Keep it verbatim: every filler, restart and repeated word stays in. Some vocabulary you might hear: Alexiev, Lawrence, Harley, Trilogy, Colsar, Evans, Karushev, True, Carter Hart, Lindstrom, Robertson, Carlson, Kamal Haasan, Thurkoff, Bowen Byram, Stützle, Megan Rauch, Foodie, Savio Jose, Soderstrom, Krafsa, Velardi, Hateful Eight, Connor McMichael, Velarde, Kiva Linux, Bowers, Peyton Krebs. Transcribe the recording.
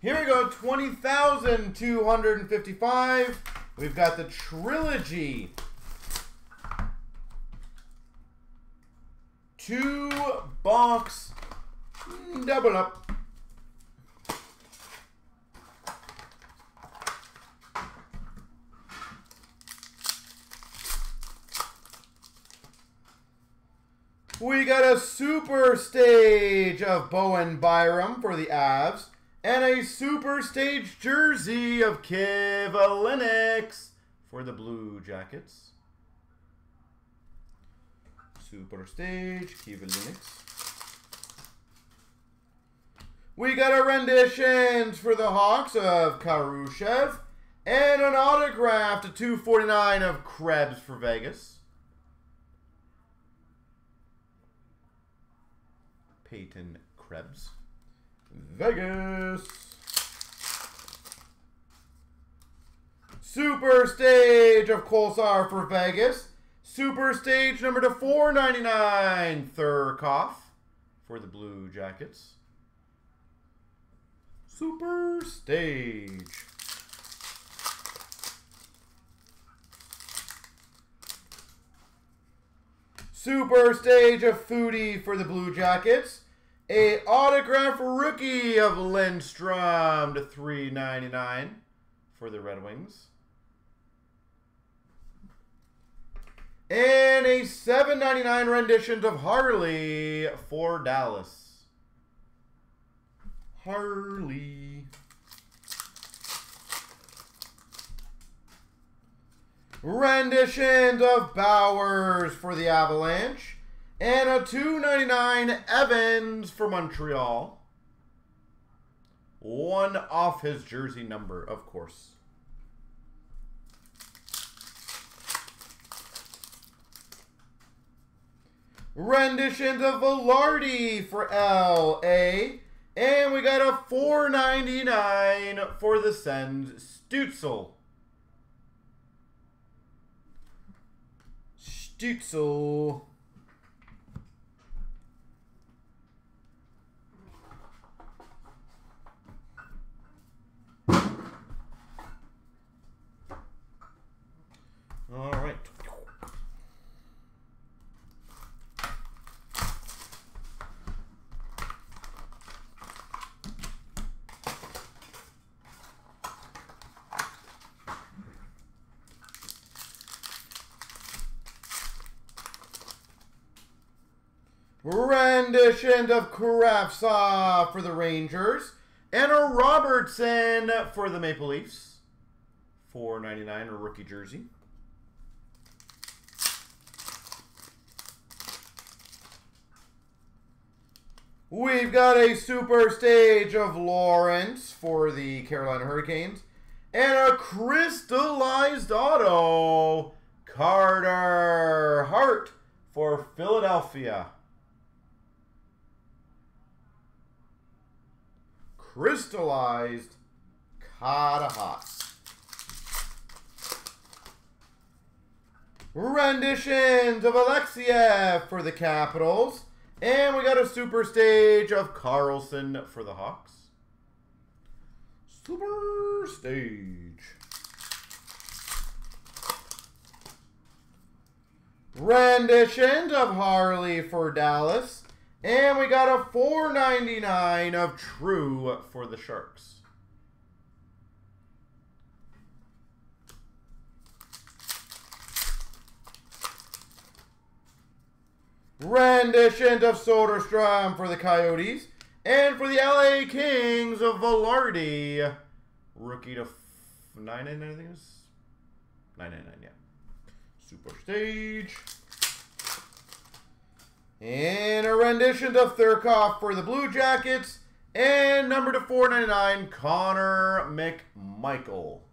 Here we go, twenty thousand two hundred fifty-five. We've got the Trilogy. Two box double up. We got a super stage of Bowen Byram for the Avs and a super stage jersey of Kiva Linux for the Blue Jackets. Super stage, Kiva Linux. We got a renditions for the Hawks of Karushev and an autograph to two forty-nine of Krebs for Vegas. Peyton Krebs, Vegas. Super stage of Colsar for Vegas. Super stage number to four ninety-nine, Thurkoff for the Blue Jackets. Super stage. Super stage of Foodie for the Blue Jackets. A autograph rookie of Lindstrom to three ninety-nine for the Red Wings. And a seven ninety-nine rendition of Harley for Dallas. Harley. Renditions of Bowers for the Avalanche and a two ninety-nine Evans for Montreal. One off his jersey number, of course. Renditions of Velardi for L A and we got a four ninety-nine for the Sens, Stützle. Stützle. All right. Rendition of Krafsa for the Rangers and a Robertson for the Maple Leafs. four ninety-nine, a rookie jersey. We've got a super stage of Lawrence for the Carolina Hurricanes and a crystallized auto Carter Hart for Philadelphia. Crystallized Carter Hart. Renditions of Alexiev for the Capitals. And we got a super stage of Carlson for the Hawks. Super stage. Renditions of Harley for Dallas. And we got a four ninety-nine of True for the Sharks. Rendition of Soderstrom for the Coyotes. And for the L A Kings of Velarde. Rookie to nine ninety-nine, I think it is. nine ninety-nine, yeah. Super stage. And a rendition of Thurkoff for the Blue Jackets. And number to four ninety-nine, Connor McMichael.